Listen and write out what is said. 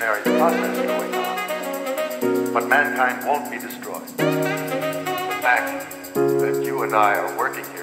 evolutionary process going on, but mankind won't be destroyed. The fact that you and I are working here